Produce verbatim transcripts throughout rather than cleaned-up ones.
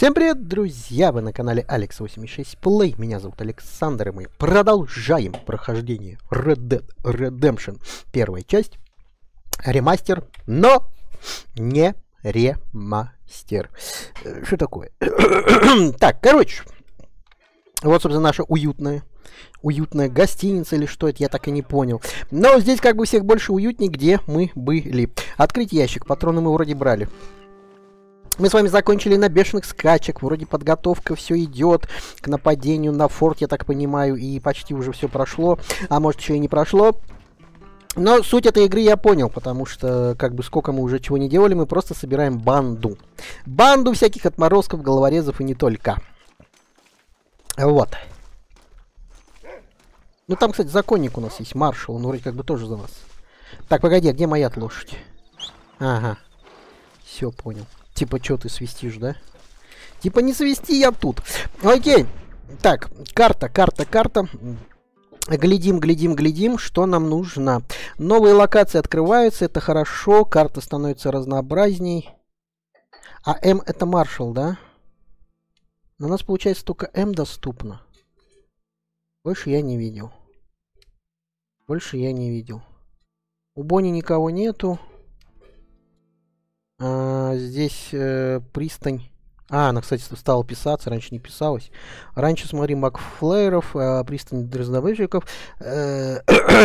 Всем привет, друзья! Вы на канале Алекс восемьдесят шесть плей. Меня зовут Александр, и мы продолжаем прохождение Ред Дэд Редемпшн. Первая часть. Ремастер, но не ремастер. Что такое? Так, короче. Вот, собственно, наша уютная. Уютная гостиница или что это, я так и не понял. Но здесь как бы всех больше уютнее, где мы были. Открыть ящик. Патроны мы вроде брали. Мы с вами закончили на бешеных скачек. Вроде подготовка все идет к нападению на форт, я так понимаю. И почти уже все прошло. А может, еще и не прошло. Но суть этой игры я понял, потому что, как бы, сколько мы уже чего не делали, мы просто собираем банду. Банду всяких отморозков, головорезов и не только. Вот. Ну, там, кстати, законник у нас есть, маршал. Он вроде как бы тоже за нас. Так, погоди, где моя лошадь? Ага. Все, понял. Типа, что ты свистишь, да? Типа, не свисти, я тут. Окей. Так, карта, карта, карта. Глядим, глядим, глядим, что нам нужно. Новые локации открываются, это хорошо. Карта становится разнообразней. А М это маршал, да? У нас, получается, только М доступно. Больше я не видел. Больше я не видел. У Бонни никого нету. А, здесь э, пристань. А, она, кстати, стала писаться. Раньше не писалась. Раньше, смотри, Макфлееров, э, пристань дрездовыжников, э,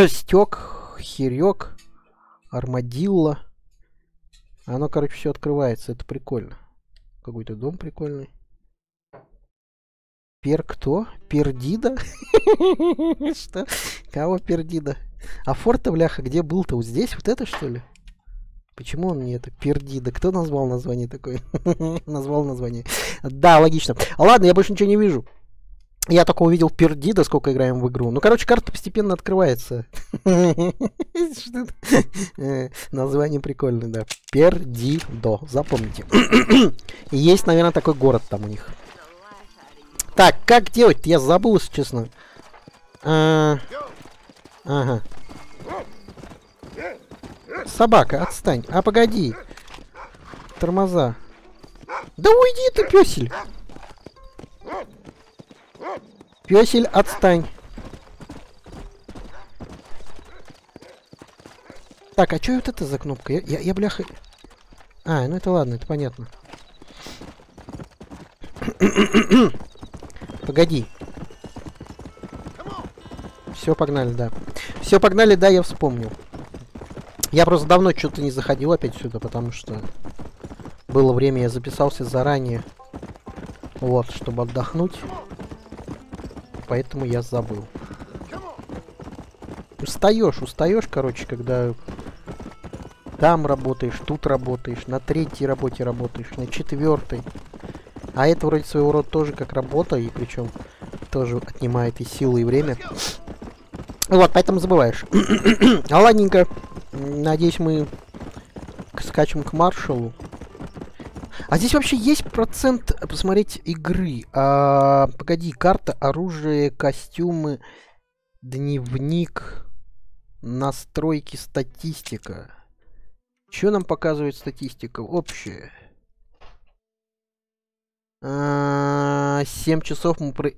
стек, херек, армадилла. Оно, короче, все открывается. Это прикольно. Какой-то дом прикольный. Пер кто? Пердидо? Что? Кого Пердидо? А форт-то, бляха, где был-то? Вот здесь? Вот это, что ли? Почему он мне это? Пердидо. Кто назвал название такое? Назвал название. Да, логично. Ладно, я больше ничего не вижу. Я только увидел Пердидо, сколько играем в игру. Ну, короче, карта постепенно открывается. Название прикольное, да. Пердидо. Запомните. Есть, наверное, такой город там у них. Так, как делать-то? Я забыл, если честно. Ага. Собака, отстань. А, погоди. Тормоза. Да уйди ты, пёсель. Пёсель, отстань. Так, а чё вот это за кнопка? Я, я, я бляха... А, ну это ладно, это понятно. Погоди. Все, погнали, да. Все, погнали, да, я вспомнил. Я просто давно что-то не заходил опять сюда, потому что было время, я записался заранее, вот, чтобы отдохнуть, поэтому я забыл. Устаешь, устаешь, короче, когда там работаешь, тут работаешь, на третьей работе работаешь, на четвертой. А это вроде своего рода тоже как работа, и причем тоже отнимает и силы, и время. Вот, поэтому забываешь. А ладненько. Надеюсь, мы скачем к маршалу. А здесь вообще есть процент посмотреть игры. А, погоди, карта, оружие, костюмы, дневник, настройки, статистика. Что нам показывает статистика? Общая. А, семь часов мы... Про...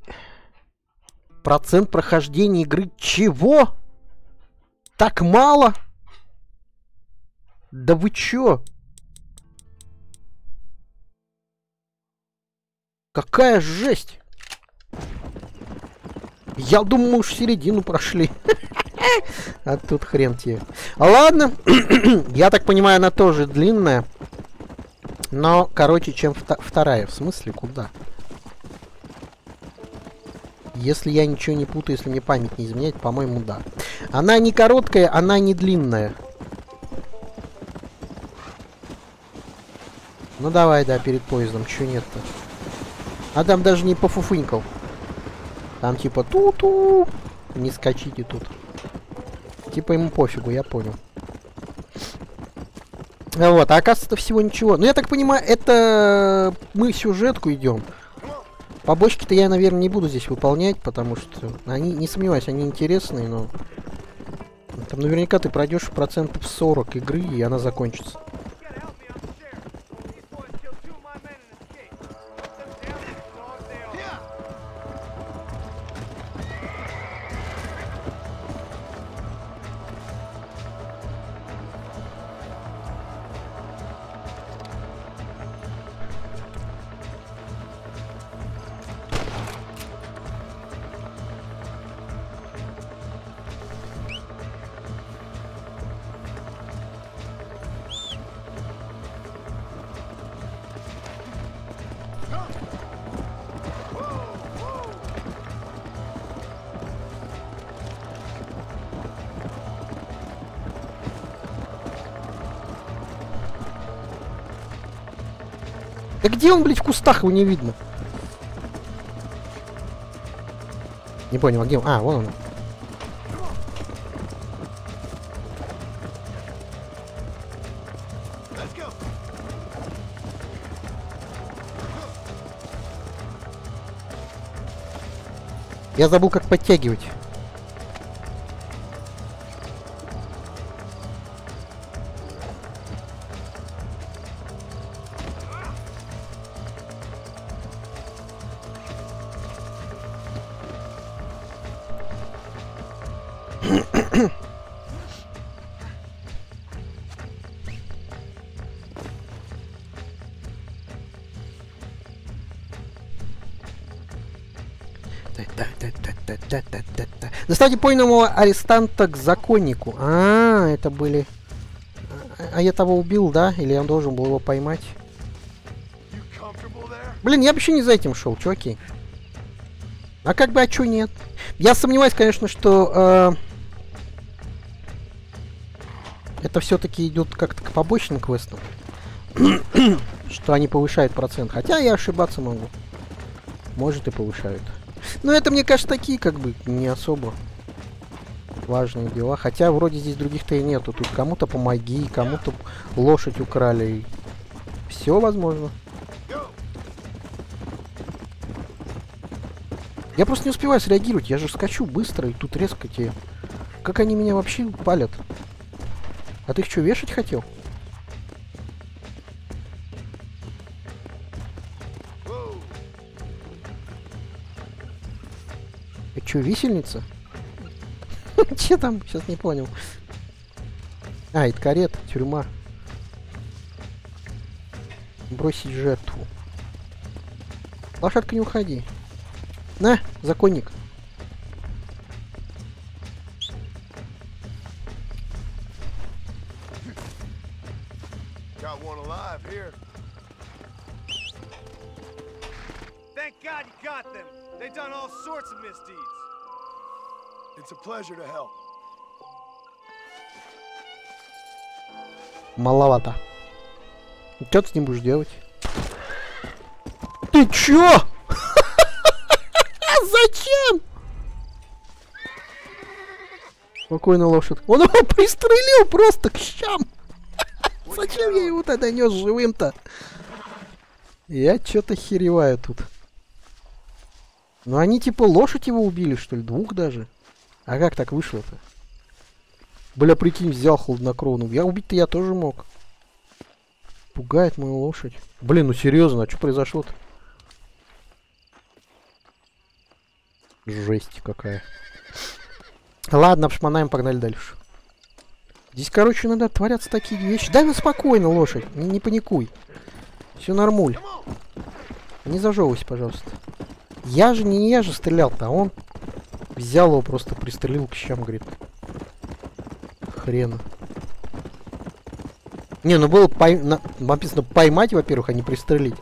Процент прохождения игры. Чего? Так мало? Да вы чё? Какая жесть! Я думал, мы уж середину прошли. А тут хрен тебе. Ладно. Я так понимаю, она тоже длинная. Но короче, чем вторая. В смысле, куда? Если я ничего не путаю, если мне память не изменяет, по-моему, да. Она не короткая, она не длинная. Ну давай, да, перед поездом, чё нет-то? А там даже не пофуфынькал. Там типа ту-ту. Не скачите тут. Типа ему пофигу, я понял. Вот, а оказывается, всего ничего. Ну я так понимаю, это мы сюжетку идем. Побочки-то я, наверное, не буду здесь выполнять, потому что они, не сомневаюсь, они интересные, но. Там наверняка ты пройдешь процентов сорок игры, и она закончится. Да где он, блядь, в кустах его не видно? Не понял, а где он? А, вон он. Я забыл, как подтягивать. Доставьте пойманного арестанта к законнику. А, это были... А я того убил, да? Или я должен был его поймать? Блин, я вообще не за этим шел, чуваки. А как бы, а чё нет? Я сомневаюсь, конечно, что... Э, это все-таки идет как-то к побочным квестам. Что они повышают процент. Хотя я ошибаться могу. Может, и повышают. Но это, мне кажется, такие, как бы, не особо важные дела. Хотя, вроде, здесь других-то и нету. Тут кому-то помоги, кому-то лошадь украли. Все возможно. Я просто не успеваю среагировать. Я же скачу быстро, и тут резко тебе. Как они меня вообще палят? А ты их что, вешать хотел? Че, висельница? Че там? Сейчас не понял. А, это карета, тюрьма. Бросить жертву. Лошадка, не уходи. На, законник. Маловато. Что ты с ним будешь делать? Ты чё? Зачем? Спокойно, лошадь. Он его пристрелил просто к щам. Зачем я его тогда нес живым-то? Я чё-то хереваю тут. Ну они типа лошадь его убили, что ли? Двух даже. А как так вышло-то? Бля, прикинь, взял хладнокровно. Я убить-то я тоже мог. Пугает мою лошадь. Блин, ну серьезно, а что произошло-то? Жесть какая. Ладно, обшмонаем, погнали дальше. Здесь, короче, иногда творятся такие вещи. Дай мне спокойно, лошадь, не, не паникуй. Все нормуль. Не зажевывайся, пожалуйста. Я же не я же стрелял-то, а он... Взял его, просто пристрелил к щам, говорит. Хрена. Не, ну было пой... на... написано поймать, во-первых, а не пристрелить.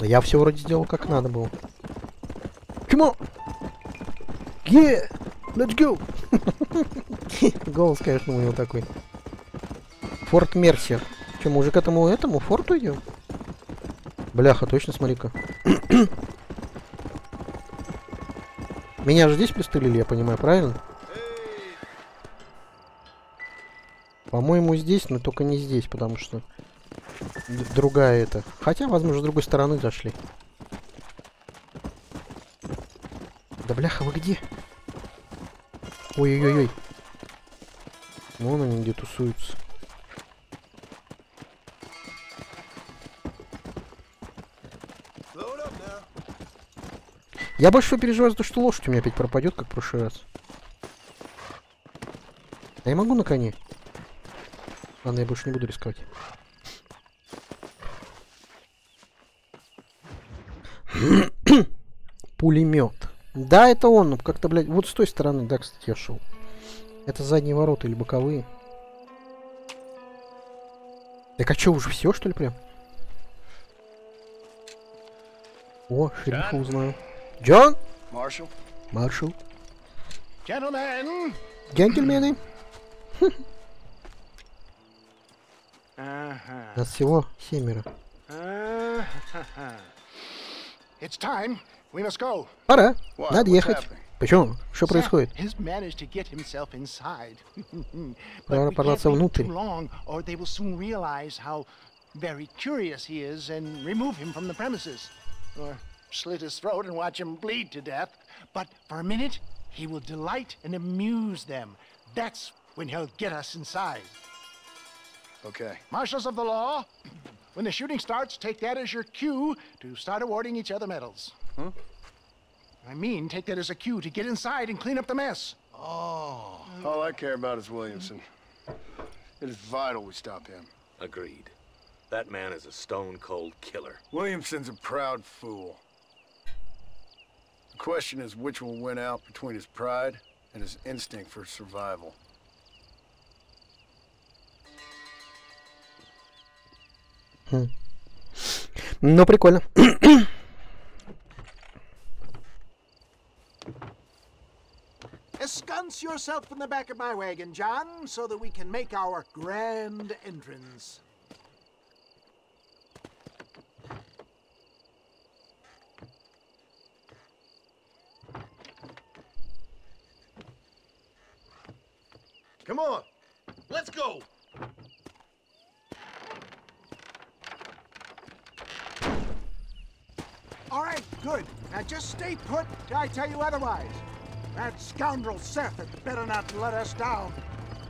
Я все вроде сделал как надо было. Чему? Yeah! Let's go! Голос, конечно, у него такой. Форт Мерсер. Че, мы уже к этому этому форту идем? Бляха, точно, смотри-ка. Меня же здесь пристрелили, я понимаю, правильно? По-моему, здесь, но только не здесь, потому что другая это. Хотя, возможно, с другой стороны зашли. Да бляха, вы где? Ой-ой-ой-ой. Вон они где тусуются. Я больше всего переживаю за то, что лошадь у меня опять пропадет, как в прошлый раз. А я могу на коне? Ладно, я больше не буду рисковать. Пулемет. Да, это он, ну как-то, блядь, вот с той стороны, да, кстати, я шел. Это задние ворота или боковые? Так а что, уже все, что ли, прям? О, шерифа узнаю. Джон? Маршал. Маршал. Джентльмены. Джентльмены. Нас всего семеро. Пора. Надо ехать. Почему? Что происходит? Пора порваться внутрь. Slit his throat and watch him bleed to death, but for a minute he will delight and amuse them. That's when he'll get us inside. Okay. Marshals of the law, when the shooting starts, take that as your cue to start awarding each other medals. Hmm? I mean, take that as a cue to get inside and clean up the mess. Oh. All I care about is Williamson. It is vital we stop him. Agreed. That man is a stone-cold killer. Williamson's a proud fool. The question is which will win out between his pride and his instinct for survival. Hmm. Ну, прикольно. Ensconce yourself in the back of my wagon, John, so that we can make our grand entrance. Come on, let's go. All right, good. Now just stay put till I tell you otherwise. That scoundrel Seth had better not let us down.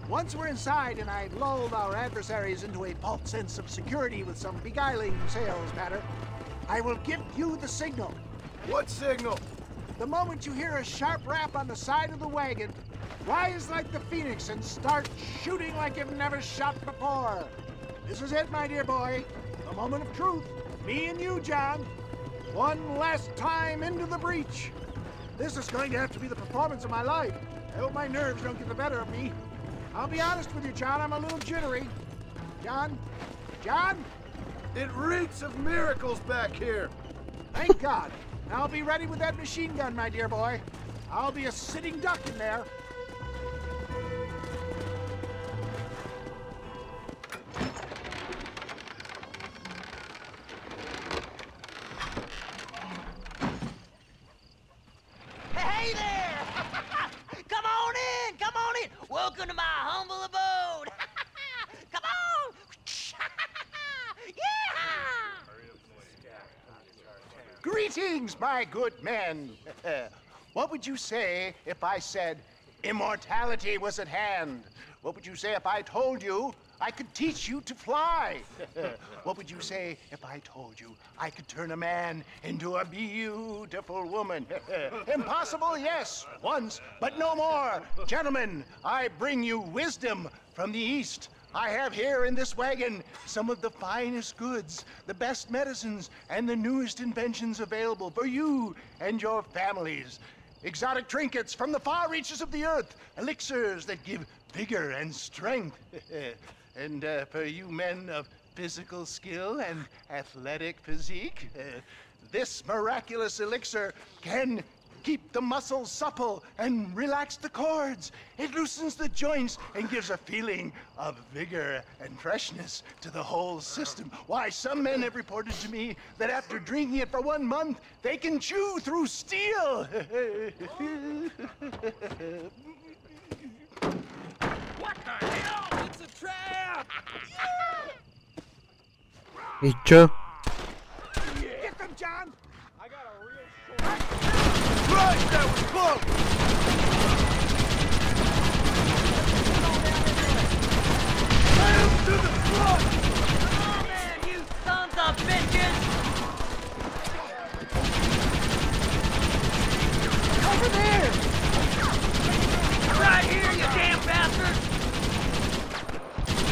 Once we're inside and I lulled our adversaries into a false sense of security with some beguiling sales matter, I will give you the signal. What signal? The moment you hear a sharp rap on the side of the wagon, rise like the phoenix and start shooting like you've never shot before. This is it, my dear boy. The moment of truth. Me and you, John. One last time into the breach. This is going to have to be the performance of my life. I hope my nerves don't get the better of me. I'll be honest with you, John. I'm a little jittery. John? John? It reeks of miracles back here. Thank God. I'll be ready with that machine gun, my dear boy. I'll be a sitting duck in there. My good men, what would you say if I said immortality was at hand? What would you say if I told you I could teach you to fly? What would you say if I told you I could turn a man into a beautiful woman? Impossible, yes, once, but no more. Gentlemen, I bring you wisdom from the East. I have here in this wagon some of the finest goods, the best medicines, and the newest inventions available for you and your families. Exotic trinkets from the far reaches of the earth, elixirs that give vigor and strength. And uh, for you men of physical skill and athletic physique, uh, this miraculous elixir can keep the muscles supple and relax the cords. It loosens the joints and gives a feeling of vigor and freshness to the whole system. Why, some men have reported to me that after drinking it for one month, they can chew through steel. What the hell? It's a trap! Yeah! Get them, John! I got a real short... Christ, that was close! Let him to the front! Come on, man, you sons of bitches! Over there! Right here, you damn bastard!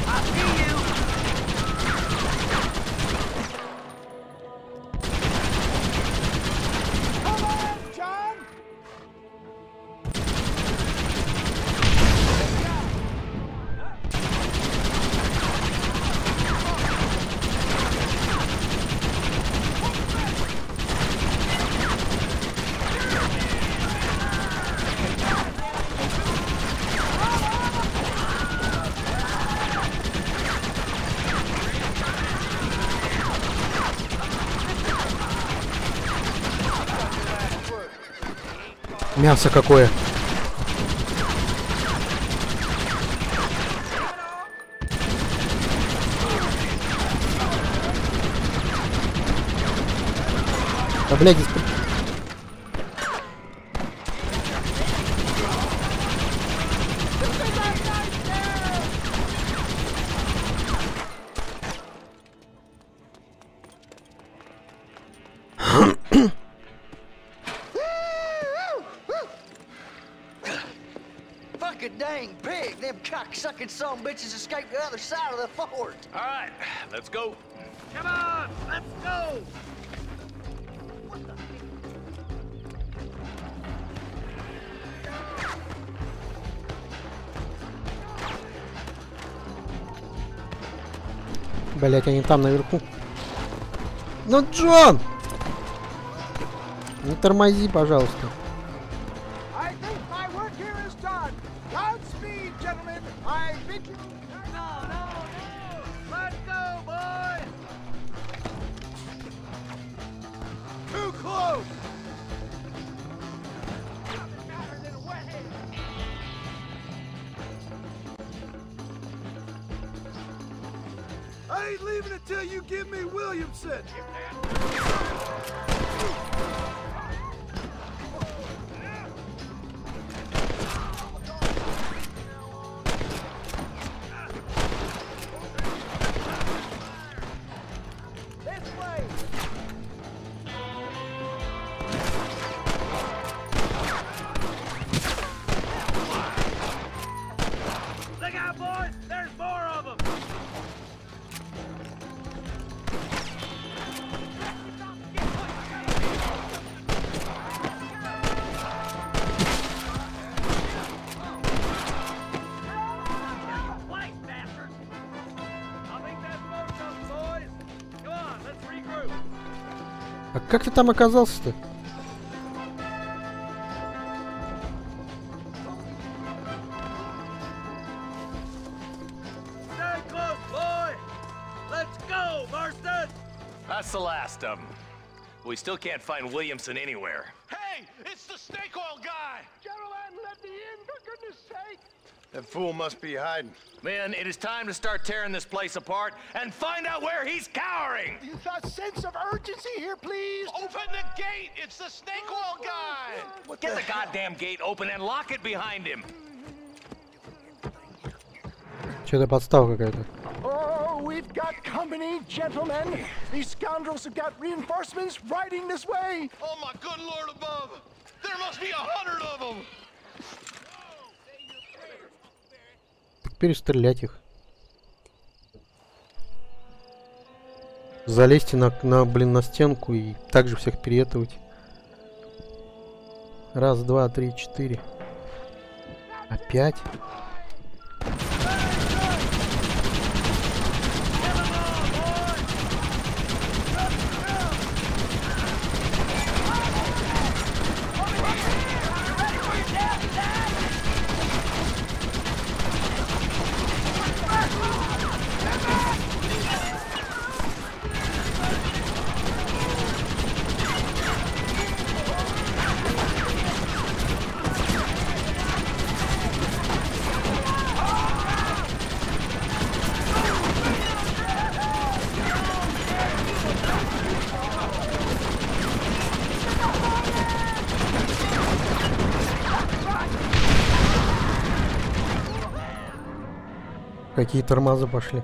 I see you! Мясо какое. Да, блядь, здесь... Some bitches escaped the other side of the fort. All right, let's go. Come on, let's go. Блять, они там наверху. Ну, Джон, не тормози, пожалуйста. Как ты там оказался-то? That's the last of them. We still can't find Williamson anywhere. Hey, it's the snake oil guy. Geraldine, let me in, for goodness sake. That fool must be hiding. Man, it is time to start tearing this place apart and find out where he's cowering. A sense of urgency here, please. Open the gate. It's the snake oil guy. Get the goddamn gate open and lock it behind him. Что-то подставка какая-то. Oh, we've got company, gentlemen. These scoundrels have got reinforcements riding this way. Oh my good lord above! There must be a hundred of them. Перестрелять их. Залезьте на, на, блин, на стенку и также всех переэтовать. Раз, два, три, четыре. Опять. Какие тормоза пошли.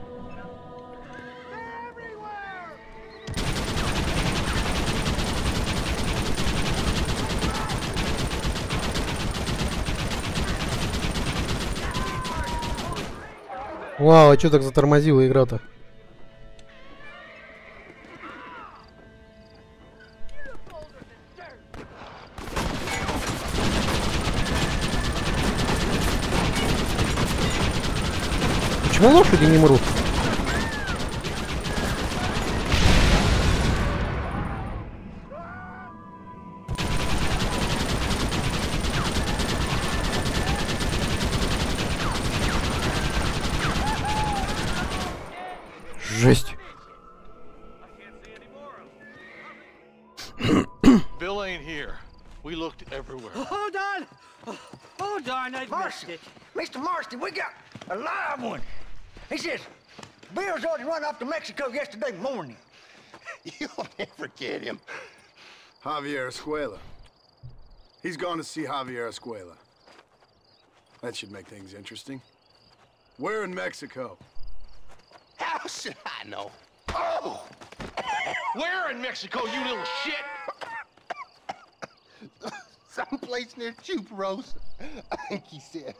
Вау, а что так затормозила игра-то? Ну, лошади не мрут. Жесть. Bill ain't here. We looked everywhere. Hold on, darn, I missed it. Mister Marston, we got a live one. He says, Bill's already run off to Mexico yesterday morning. You'll never get him. Javier Escuela. He's gone to see Javier Escuela. That should make things interesting. Where in Mexico? How should I know? Oh! Where in Mexico, you little shit? Someplace near Chuparosa, I think he said.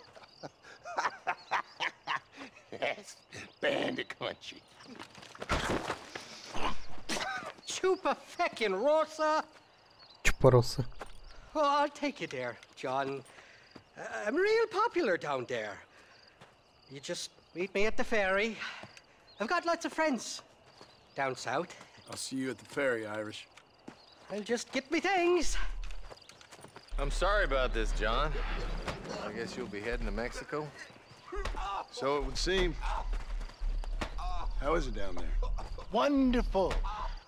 That's bandit country. Chupa feckin' Rosa. Chuparosa. Oh, I'll take you there, John. Uh, I'm real popular down there. You just meet me at the ferry. I've got lots of friends down south. I'll see you at the ferry, Irish. I'll just get me things. I'm sorry about this, John. I guess you'll be heading to Mexico. So it would seem. How is it down there? Wonderful.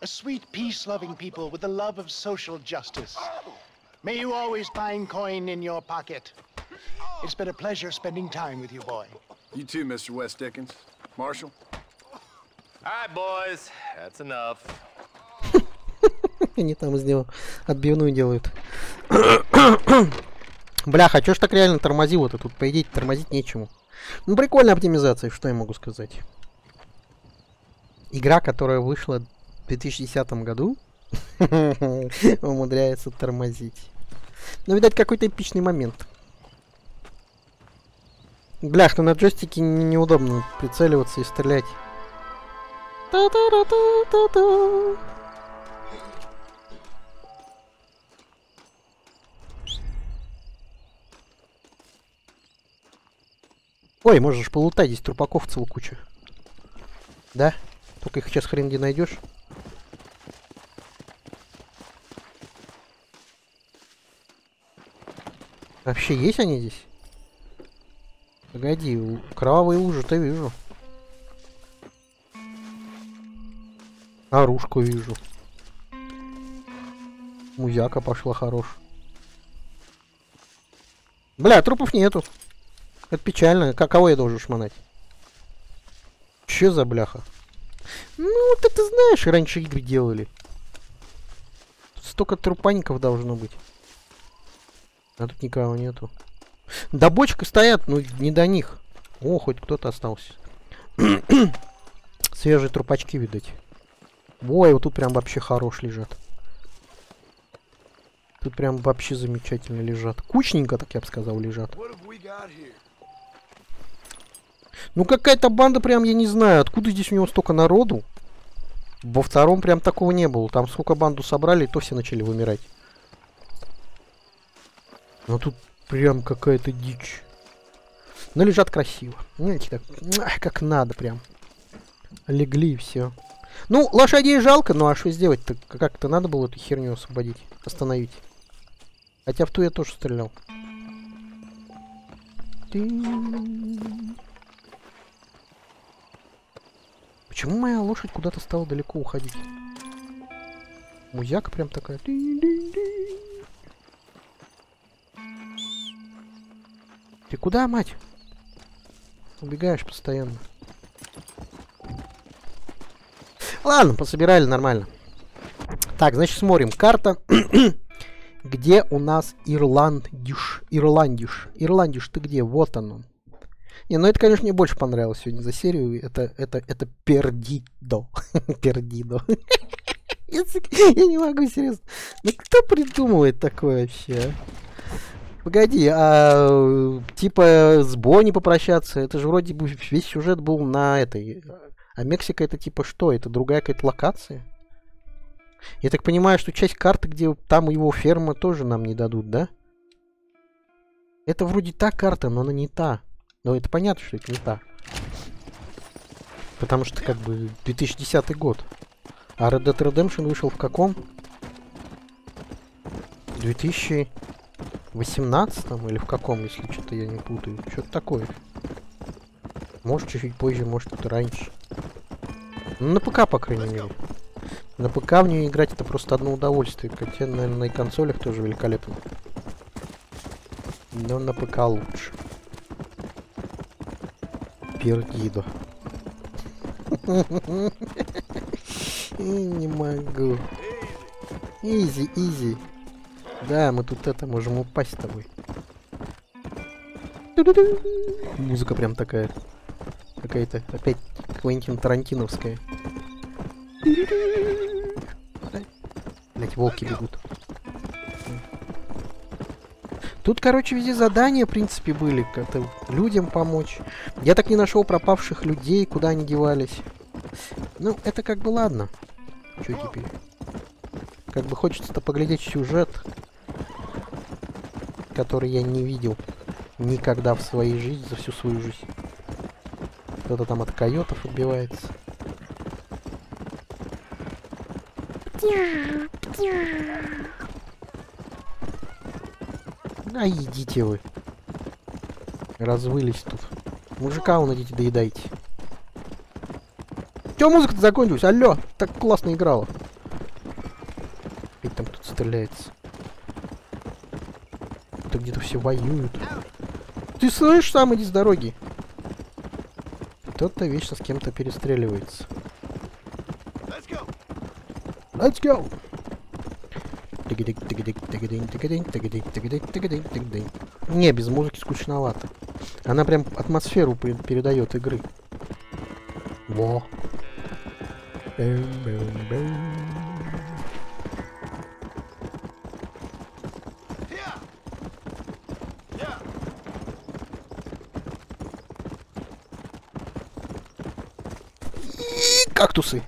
A sweet, peace-loving people with the love of social justice. May you always find coin in your pocket. It's been a pleasure spending time with you, boy. You too, Mister West Dickens. Marshal. All right, boys. That's enough. Не там сделал. Отбивную делают. Бляха, чё ж так реально тормозило-то? Тут, по идее, тормозить нечему. Ну, прикольная оптимизация, что я могу сказать. Игра, которая вышла в две тысячи десятом году, умудряется тормозить. Ну, видать, какой-то эпичный момент. Блях, ну на джойстике неудобно прицеливаться и стрелять. Та-та-та-та-та-та. Ой, можешь полутать, здесь трупаков целую кучу. Да? Только их сейчас хрен где найдешь. Вообще есть они здесь? Погоди, кровавые лужи-то вижу. Оружку вижу. Музяка пошла хорош. Бля, трупов нету. Это печально. Кого я должен шмонать? Че за бляха? Ну, вот это знаешь, раньше игры делали. Тут столько трупаников должно быть. А тут никого нету. Да бочка стоят, но не до них. О, хоть кто-то остался. Свежие трупачки, видать. Ой, вот тут прям вообще хорош лежат. Тут прям вообще замечательно лежат. Кучненько, так я бы сказал, лежат. Ну какая-то банда прям, я не знаю, откуда здесь у него столько народу. Во втором прям такого не было. Там сколько банду собрали, то все начали вымирать. Но тут прям какая-то дичь. Но лежат красиво. Знаете, так, как надо прям. Легли и все. Ну, лошадей жалко, ну а что сделать-то? Как-то надо было эту херню освободить, остановить. Хотя в ту я тоже стрелял. Ты... Почему моя лошадь куда-то стала далеко уходить? Музяка прям такая. Ты куда, мать? Убегаешь постоянно. Ладно, пособирали нормально. Так, значит, смотрим. Карта. Где у нас Ирландиш? Ирландиш. Ирландиш, ты где? Вот оно. Не, ну это, конечно, мне больше понравилось сегодня за серию. Это, это, это Пердидо. Пердидо. Я не могу, серьезно. Ну кто придумывает такое вообще? Погоди, а типа с Бонни попрощаться? Это же вроде бы весь сюжет был на этой... А Мексика это типа что? Это другая какая-то локация? Я так понимаю, что часть карты, где там его ферма, тоже нам не дадут, да? Это вроде та карта, но она не та. Но это понятно, что это не та. Потому что как бы две тысячи десятый год. А Red Dead Redemption вышел в каком? две тысячи восемнадцатом или в каком, если что-то я не путаю. Что-то такое. Может чуть-чуть позже, может это раньше. Ну, на ПК, по крайней мере. На ПК в нее играть это просто одно удовольствие. Хотя, наверное, на консолях тоже великолепно. но на ПК лучше. Пердидо. Не могу. Изи, изи. Да, мы тут это можем упасть с тобой. Музыка прям такая. Какая-то опять Квентин Тарантиновская. Блять, волки бегут. Тут, короче, везде задания, в принципе, были. Как-то людям помочь. Я так не нашел пропавших людей, куда они девались. Ну, это как бы ладно. Чё теперь? Как бы хочется-то поглядеть сюжет, который я не видел никогда в своей жизни, за всю свою жизнь. Кто-то там от койотов отбивается. А едите вы. Развылись тут. Мужика вон идите, доедайте. Чё музыка-то закончилась? Алло, так классно играла. Ведь там кто-то стреляется. Тут где-то все воюют. Ты слышишь, сам иди с дороги. Кто-то вечно с кем-то перестреливается. Let's go! Let's go! Не, без музыки скучновато. Она прям атмосферу передает игры. Во. И кактусы.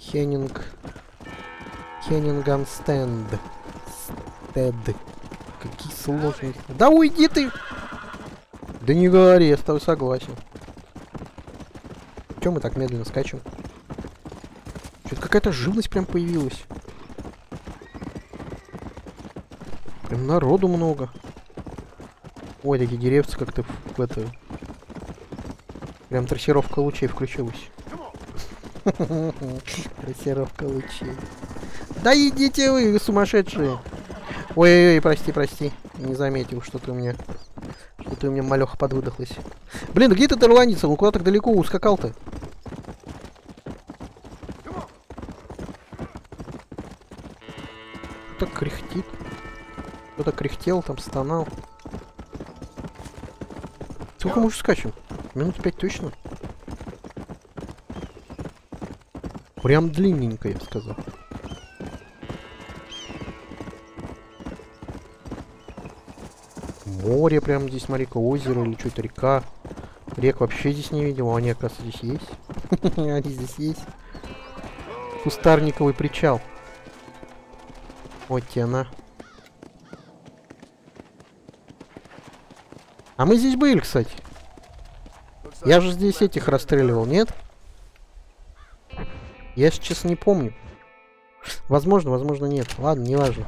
Хеннинг. Хеннинган стенд. Стед. Какие сложные. Да уйди ты! Да не говори, я с тобой согласен. Чё мы так медленно скачем? Чё-то какая-то живность прям появилась. Прям народу много. Ой, такие деревцы как-то в это... Прям трассировка лучей включилась. Трассировка лучей. Да идите вы, вы сумасшедшие! Ой-ой-ой, прости, прости. Не заметил, что ты у меня... Что ты у меня малёха подвыдохлась. Блин, да где ты ирландец? Он куда так далеко ускакал-то? Кто-то кряхтит. Кто-то кряхтел, там стонал. Сколько мы уже скачем? Минут пять точно? Прям длинненько, я бы сказал. Море прям здесь, смотри-ка, озеро или что-то, река. Рек вообще здесь не видел, а они, оказывается, здесь есть. Они здесь есть. Кустарниковый причал. Вот тебе она. А мы здесь были, кстати. Я же здесь этих расстреливал, нет? Я сейчас не помню. Возможно, возможно, нет. Ладно, неважно.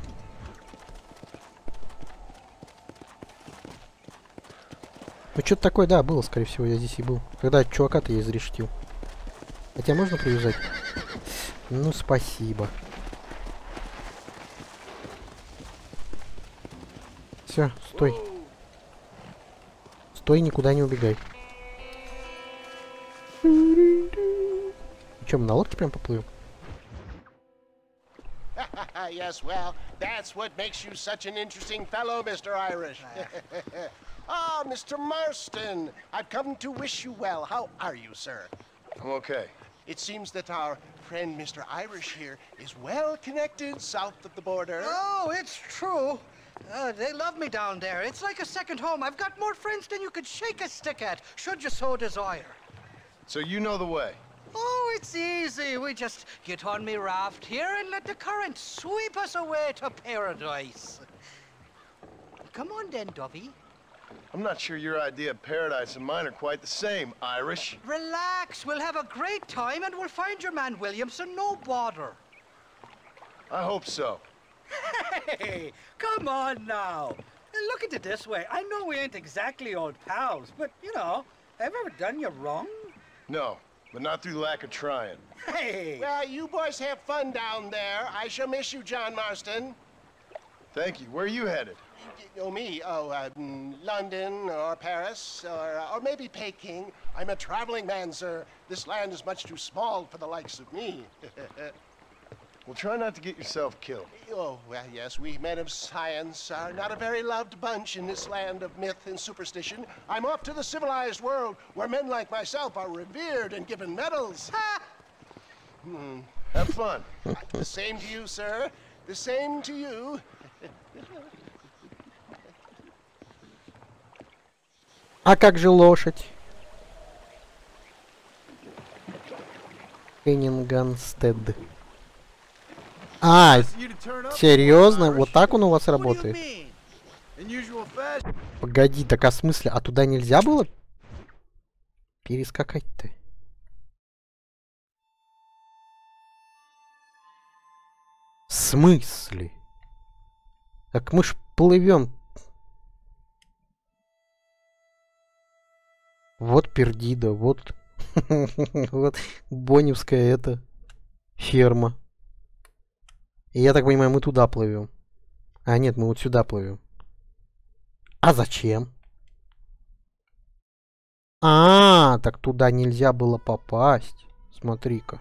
Ну что-то такое, да, было, скорее всего, я здесь и был. Когда чувака-то я изрешетил. А тебя можно привязать? Ну, спасибо. Все, стой. Стой, никуда не убегай. Че, мы на лодке прям поплывем? Yes, well, that's what makes you such an interesting fellow, Mister Irish. Ah, Mister Marston, I've come to wish you well. How are you, sir? I'm okay. It seems that our friend Mister Irish here is well connected south of the border. Oh, it's true. Uh, they love me down there. It's like a second home. I've got more friends than you could shake a stick at, should you so desire. So you know the way? Oh, it's easy. We just get on me raft here and let the current sweep us away to paradise. Come on then, Dovey. I'm not sure your idea of paradise and mine are quite the same, Irish. Relax. We'll have a great time and we'll find your man, Williamson. No bother. I hope so. Hey, come on now. Look at it this way. I know we ain't exactly old pals, but, you know, have I ever done you wrong? No, but not through lack of trying. Hey! Well, you boys have fun down there. I shall miss you, John Marston. Thank you. Where are you headed? Oh, me? Oh, uh, London or Paris or, or maybe Peking. I'm a traveling man, sir. This land is much too small for the likes of me. Well, try not to get yourself killed. Oh, well, yes, we men of science are not a very loved bunch in this land of myth and superstition. I'm off to the civilized world where men like myself are revered and given medals. Ha! Hmm. Have fun. The same to you, sir. The same to you. А как же лошадь? Кеннингстед. А, серьезно? Вот так он у вас работает? Погоди, так а в смысле? А туда нельзя было перескакать-то? В смысле? Так мы ж плывем. Вот Пердидо, вот... вот Боневская это... ферма. И я так понимаю, мы туда плывем. А нет, мы вот сюда плывем. А зачем? А, -а, -а так туда нельзя было попасть. Смотри-ка.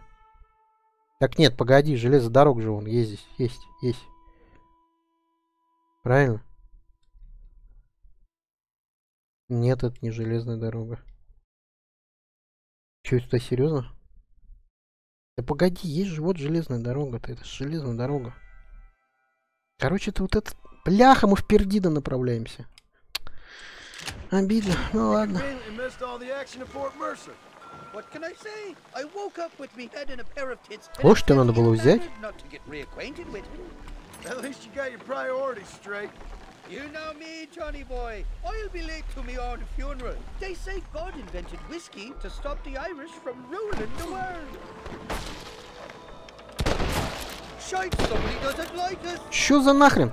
Так нет, погоди, железодорог же вон есть здесь. Есть, есть. Правильно? Нет, это не железная дорога. Чё, это серьезно? Да погоди, есть же вот железная дорога-то. Это же железная дорога. Короче, это вот этот... Бляха, мы в Пердидо направляемся. Обидно, ну ладно. Лошадь-то надо было взять. You know me, Johnny boy. I'll be late to me own funeral. They say God invented whiskey to stop the Irish from ruling the world. Shite, somebody doesn't like us. Что за нахрен?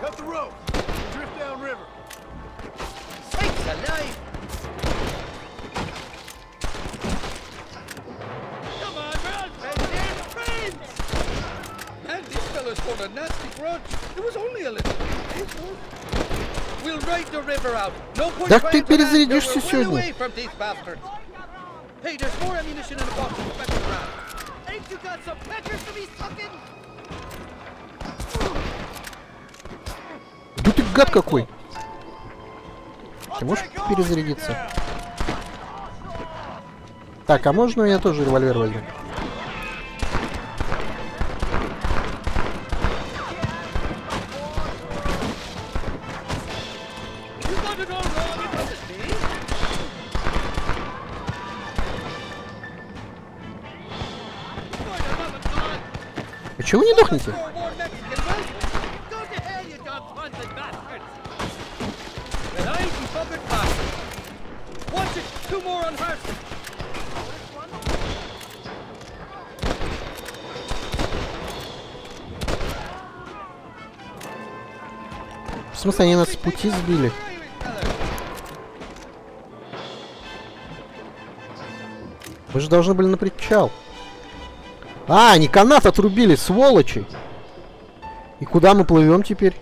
Cut the rope. Drift down river. Sakes alive. Come on, run, friends, friends. Man, this fella's got a nasty grudge. Так ты перезарядишься сегодня. Да ты гад какой! Ты можешь перезарядиться? Так, а можно я тоже револьвер возьму? Чего вы не дохнете? В смысле, они нас с пути сбили? Вы же должны были на причал. А, они канат отрубили, сволочи. И куда мы плывем теперь?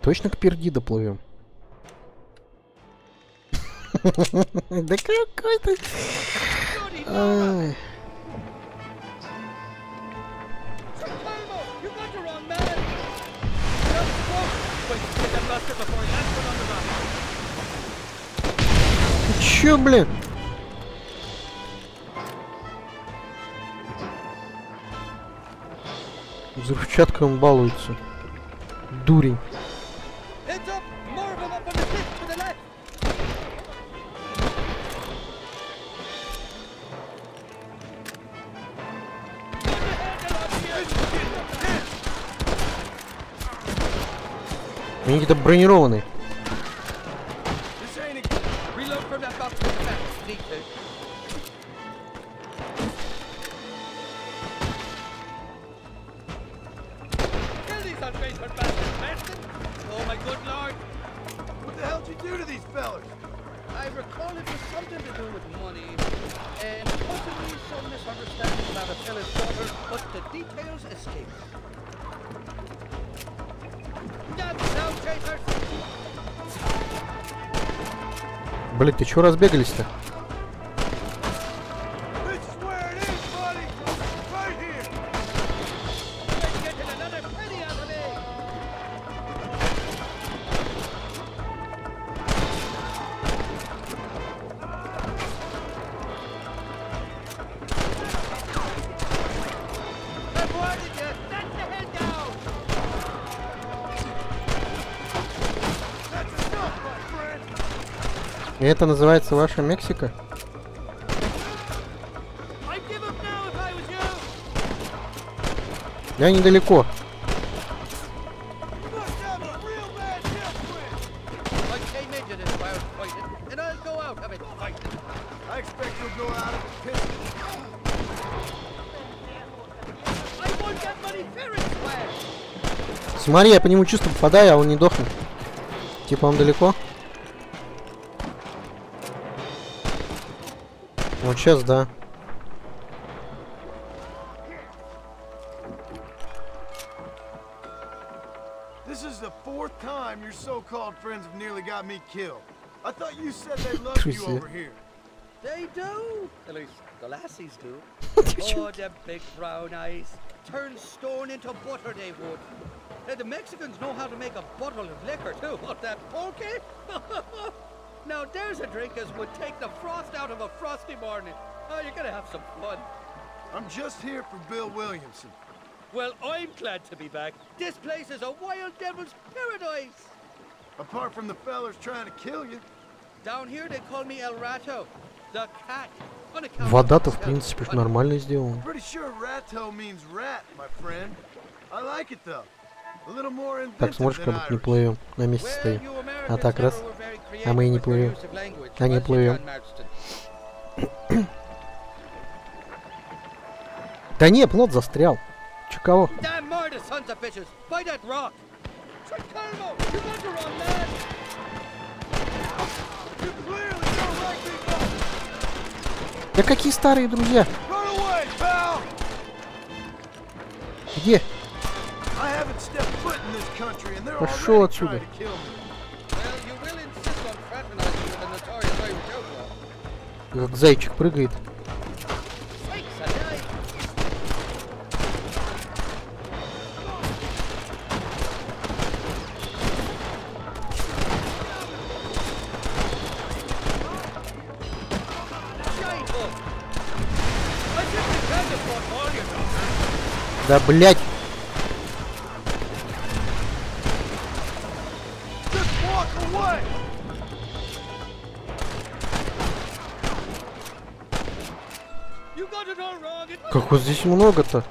Точно к Пердидо плывем. Да какой ты... Чё, блин? Взрывчатка он балуется. Дурень. Они где-то бронированные. I recall it was something to do with money, and possibly some misunderstanding about a fella's daughter, but the details escape. Блять, ты чего разбегались-то? Это называется ваша Мексика? Я недалеко. Смотри, я по нему чувствую, попадаю, а он не дохнет. Типа он далеко? Вот сейчас, да. Now there's a drink as would take the frost out of a frosty morning. Oh, you're gonna have some fun. I'm just here for Bill Williamson. Well, I'm glad to be back. This place is a wild devil's paradise. Apart from the fellas trying to kill you. Down here they call me El Rato, the cat. Вода-то в принципе нормально сделана. Pretty sure Rato means rat, my friend. I like it though. Так, смотришь, как будто не плывем, на месте стоим. А так раз, а мы и не плывем, а не плывем. Да не, плот застрял. Че кого? Да какие старые друзья? Где? Пошел отсюда. Как зайчик прыгает. Да блять. Как вот здесь много-то?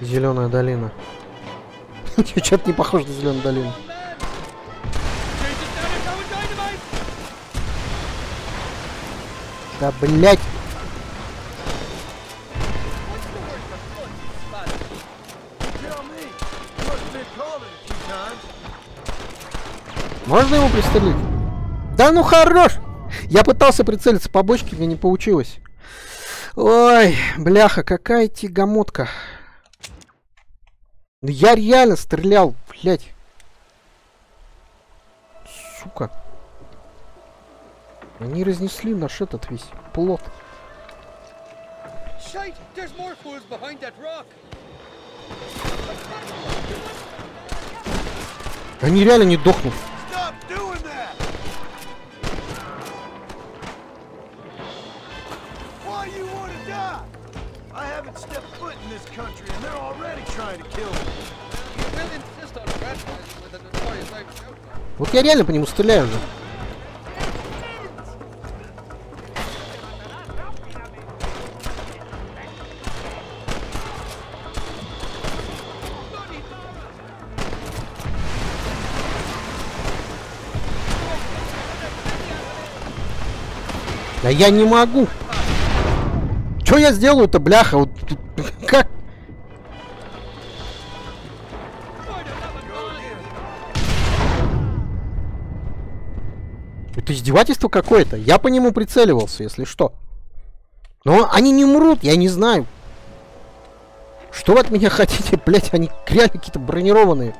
Зеленая долина. Чё-то не похоже на зеленую долину. Да блять! Можно его пристрелить? Да ну хорош! Я пытался прицелиться по бочке, мне не получилось. Ой, бляха, какая тягомотка. Я реально стрелял, блять. Сука. Они разнесли наш этот весь плот. Они реально не дохнут. Вот я реально по нему стреляю же. Да я не могу. Чё я сделаю-то, бляха? Вот, как? Это издевательство какое-то. Я по нему прицеливался, если что. Но они не умрут, я не знаю. Что вы от меня хотите, блять? Они реально какие-то бронированные.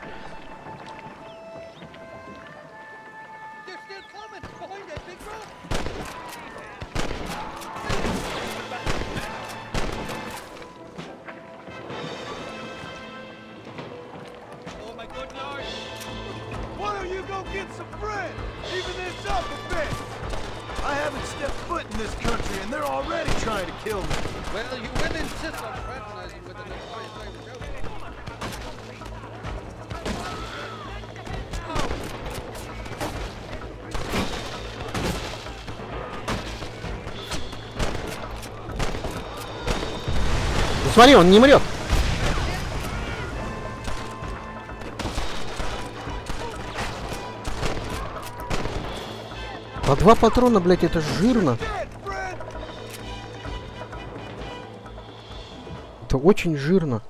Смотри, он не умрет. По два патрона, блядь, это жирно. Это очень жирно.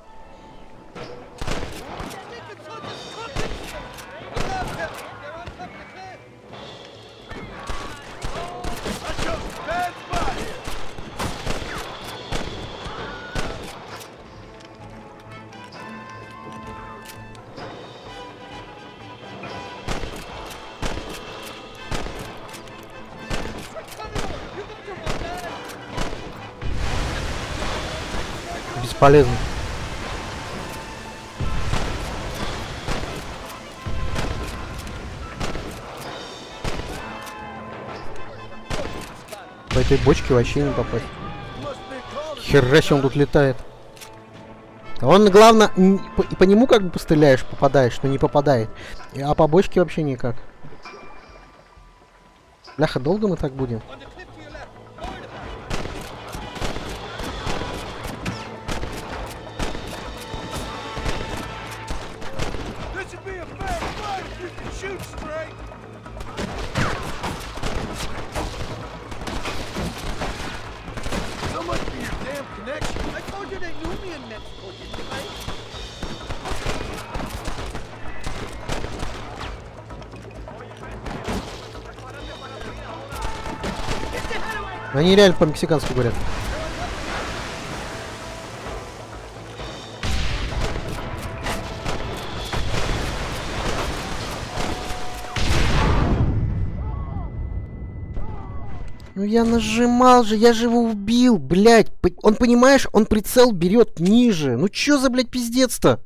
Полезно. По этой бочке вообще не попасть. Хера себе он тут летает. Он, главное, по, по нему как бы постреляешь, попадаешь, но не попадает. А по бочке вообще никак. Бляха, долго мы так будем? Они реально по-мексикански говорят. Ну я нажимал же, я же его убил, блядь. Он, понимаешь, он прицел берет ниже. Ну чё за, блядь, пиздец-то?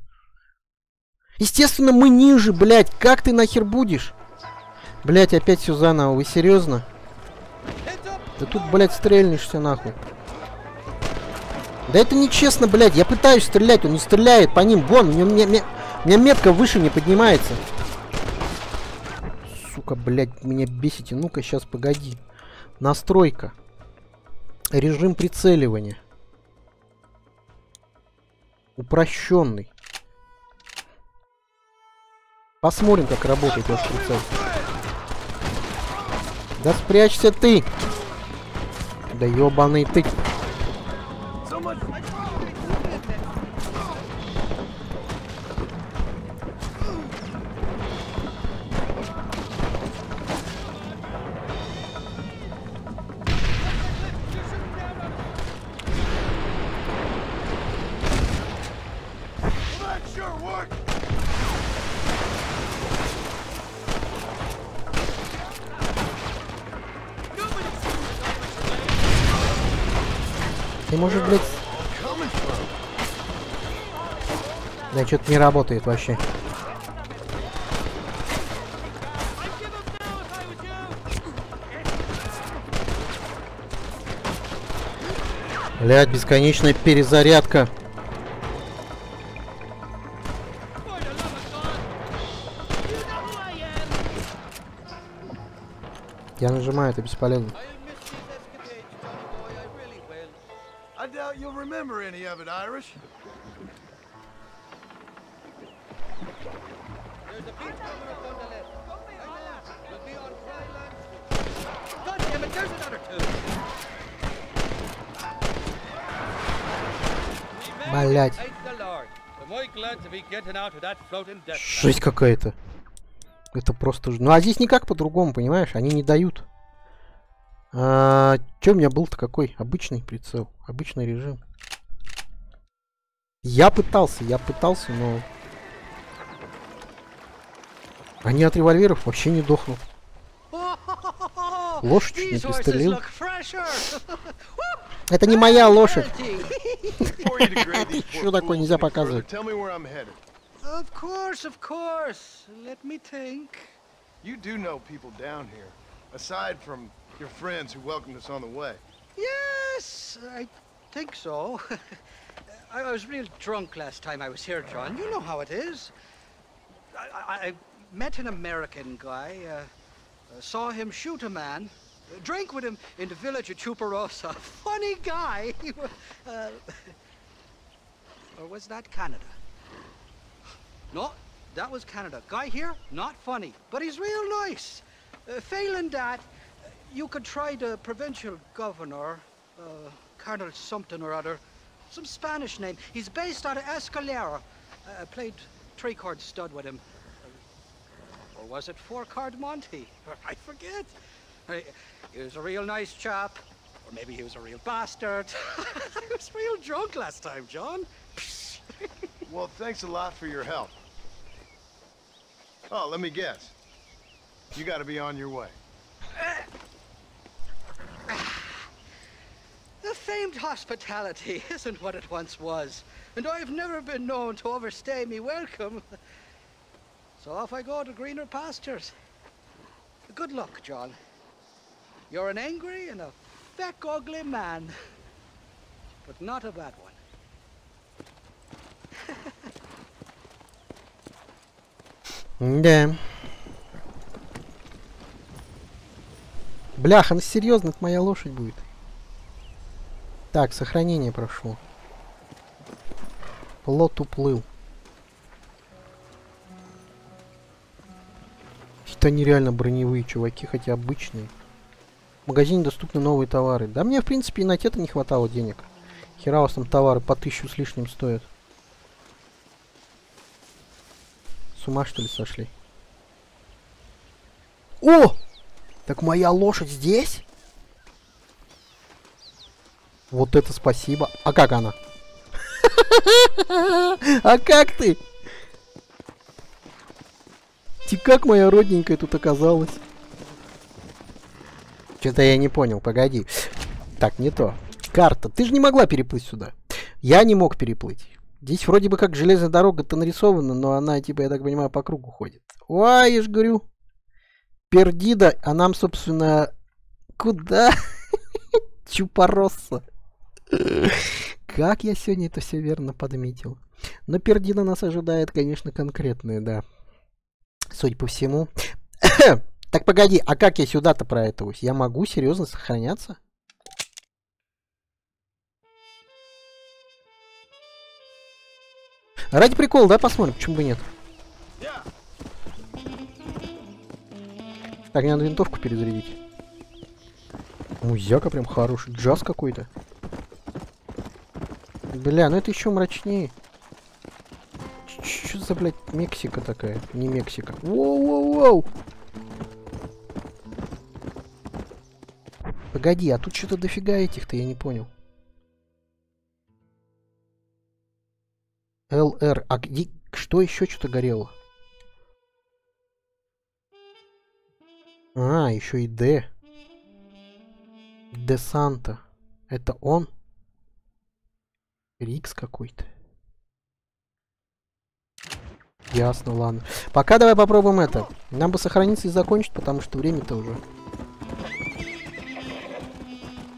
Естественно, мы ниже, блядь. Как ты нахер будешь? Блядь, опять все заново. Вы серьезно? Да тут, блядь, стрельнешься нахуй. Да это нечестно, блядь. Я пытаюсь стрелять, он не стреляет по ним. Вон, у меня, меня, меня метка выше не поднимается. Сука, блядь, меня бесите. Ну-ка, сейчас, погоди. Настройка. Режим прицеливания. Упрощенный. Посмотрим, как работает ваш прицел. Да спрячься ты! Да ёбаный ты. Может, блядь... Да, что-то не работает вообще. Блядь, бесконечная перезарядка. Я нажимаю, это бесполезно. Of it, Irish. There's a big camera on the left. We'll be on dry land. God damn it, there's another two. Блять. Жесть какая-то. Это просто... Ну а здесь никак по-другому, понимаешь? Они не дают. А, чё у меня был-то какой? Обычный прицел. Обычный режим. Я пытался, я пытался, но... Они от револьверов вообще не дохнут. Лошадь не пристрелил. Это не моя лошадь. Что такое нельзя показывать? Of course, of course. Let me think. You do know people down here, aside from your friends who welcomed us on the way. Yes, I think so. I was real drunk last time I was here, John. You know how it is. I, I, I met an American guy, uh, saw him shoot a man, drank with him in the village of Chuparosa. Funny guy. uh, or was that Canada? No, that was Canada. Guy here, not funny, but he's real nice. Uh, failing that, uh, you could try the provincial governor, uh, Colonel something or other, some Spanish name. He's based out of Escalera. I uh, played three-card stud with him. Or was it four-card Monty? I forget. I, he was a real nice chap, or maybe he was a real bastard. I was real drunk last time, John. Well, thanks a lot for your help. Oh, let me guess. You gotta be on your way. Uh, the famed hospitality isn't what it once was, and I've never been known to overstay me welcome. So off I go to greener pastures. Good luck, John. You're an angry and a feck ugly man, but not a bad one. Да. Бляха, ну серьезно, это моя лошадь будет. Так, сохранение прошло. Плот уплыл. Это нереально броневые чуваки, хотя обычные. В магазине доступны новые товары. Да мне, в принципе, и на те-то не хватало денег. Хера у вас там товары по тысячу с лишним стоят. С ума, что ли, сошли? О! Так моя лошадь здесь? Вот это спасибо. А как она? А как ты? Ты как моя родненькая тут оказалась? Что-то я не понял, погоди. Так, не то. Карта. Ты же не могла переплыть сюда. Я не мог переплыть. Здесь вроде бы как железная дорога-то нарисована, но она, типа, я так понимаю, по кругу ходит. Ой, я ж говорю. Пердидо, а нам, собственно, куда? Чупароса. Как я сегодня это все верно подметил. Но Пердидо нас ожидает, конечно, конкретные, да. Судя по всему. Так, погоди, а как я сюда-то проэтовусь? Я могу серьезно сохраняться? Ради прикола, да, посмотрим, почему бы нет. Так, мне надо винтовку перезарядить. Музяка прям хороший, джаз какой-то. Бля, ну это еще мрачнее. Что за, блядь, Мексика такая? Не Мексика. Воу-воу-воу! Погоди, а тут что-то дофига этих-то, я не понял. ЛР. А где... Что еще что-то горело? А, еще и Д. Де Санта. Это он? Рикс какой-то. Ясно, ладно. Пока давай попробуем это. Нам бы сохраниться и закончить, потому что время-то уже...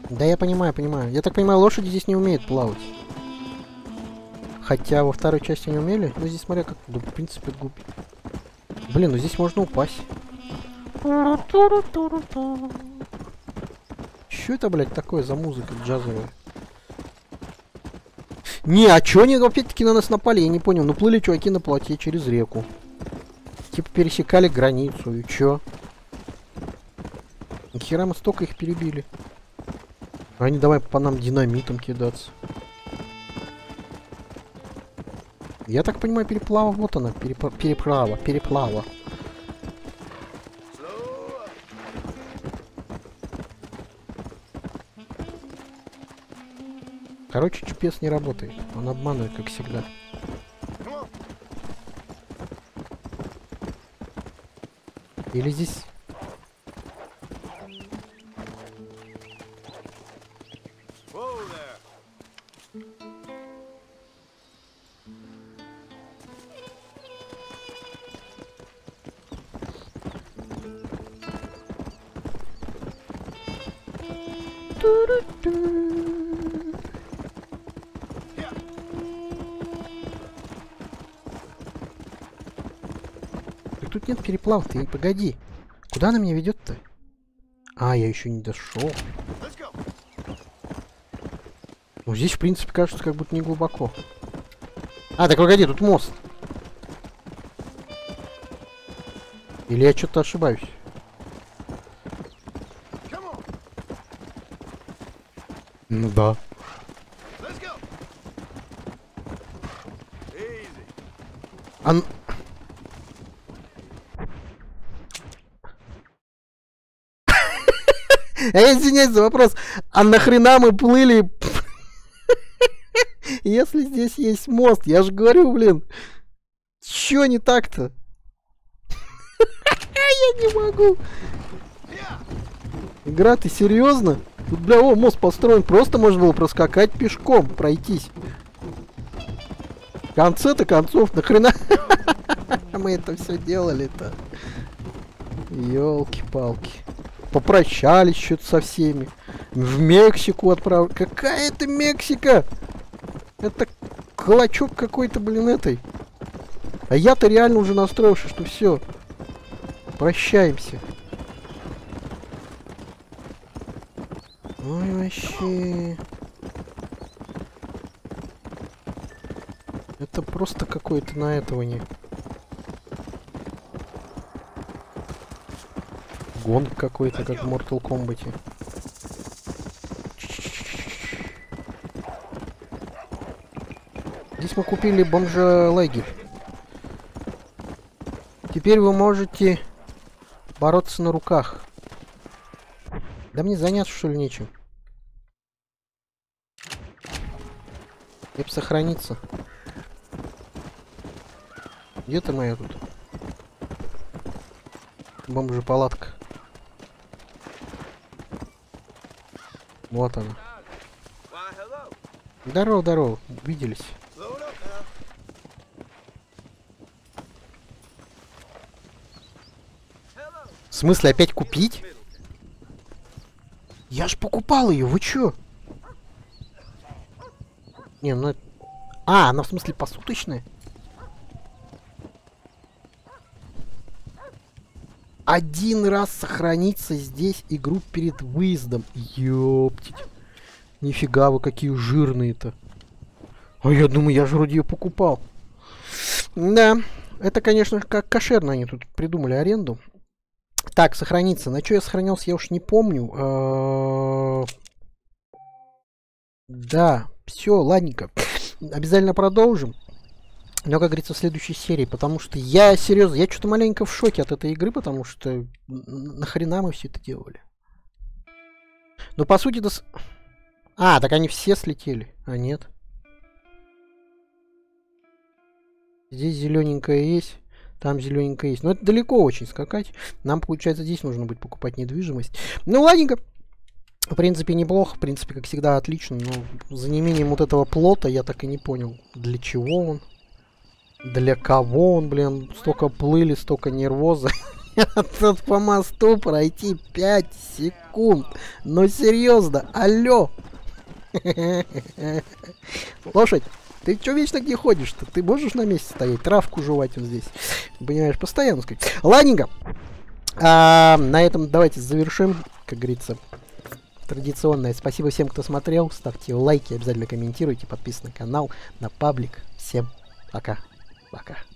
Да, я понимаю, понимаю. Я так понимаю, лошади здесь не умеют плавать. Хотя во второй части не умели. Ну здесь, смотря как... Да, в принципе, глупит. Блин, ну здесь можно упасть. Чё это, блядь, такое за музыка джазовая? Не, а чё они опять-таки на нас напали? Я не понял. Ну плыли чуваки на плоте через реку. Типа пересекали границу. И чё? Нихера мы столько их перебили. Они давай по нам динамитом кидаться. Я так понимаю, переплава, вот она, переп... переплава, переплава. Короче, чупец не работает, он обманывает, как всегда. Или здесь... Тут нет переплав, ты погоди. Куда она меня ведет-то? А, я еще не дошел. Ну, здесь, в принципе, кажется, как будто не глубоко. А, так погоди, тут мост. Или я что-то ошибаюсь? Ну да. Ан... Я извиняюсь за вопрос. А нахрена мы плыли? Если здесь есть мост, я же говорю, блин. Чё не так-то? Я не могу. Игра, ты серьезно? Тут, бля, о, мост построен. Просто можно было проскакать пешком, пройтись. В конце-то концов, нахрена мы это все делали-то? Ёлки-палки. Попрощались что-то со всеми. В Мексику отправили. Какая это Мексика? Это кулачок какой-то, блин, этой. А я-то реально уже настроился, что все. Прощаемся. Ой, вообще. Это просто какое-то на этого не... Гонг какой-то, как в Mortal Kombat. Здесь мы купили бомжа-лагерь. Теперь вы можете бороться на руках. Да мне заняться, что ли, нечем? Эп, сохраниться. Где ты моя тут? Бомжа-палатка. Вот она. Здорово, здорово. Увиделись. В смысле опять купить? Я ж покупал ее, вы чё? Не, ну... А, она в смысле посуточная? Один раз сохранится здесь игру перед выездом. Ёптить. Нифига вы какие жирные-то. А я думаю, я же вроде ее покупал. Да. Это, конечно, как кошерно они тут придумали аренду. Так, сохранится. На что я сохранялся, я уж не помню. Да. Все, ладненько. Обязательно продолжим. Но, как говорится, в следующей серии, потому что я, серьезно, я что-то маленько в шоке от этой игры, потому что нахрена мы все это делали? Ну, по сути, да... С... А, так они все слетели, а нет. Здесь зелененькая есть, там зелененькая есть. Но это далеко очень скакать. Нам, получается, здесь нужно будет покупать недвижимость. Ну, ладненько. В принципе, неплохо, в принципе, как всегда, отлично. Но за неимением вот этого плота я так и не понял, для чего он. Для кого он, блин, столько плыли, столько нервоза. Тут по мосту пройти пять секунд. Ну серьезно, алло. Лошадь, ты чё вечно где ходишь-то? Ты можешь на месте стоять, травку жевать вот здесь? Понимаешь, постоянно сказать. Ладненько. А, на этом давайте завершим, как говорится, традиционное. Спасибо всем, кто смотрел. Ставьте лайки, обязательно комментируйте, подписывайтесь на канал, на паблик. Всем пока. Пока.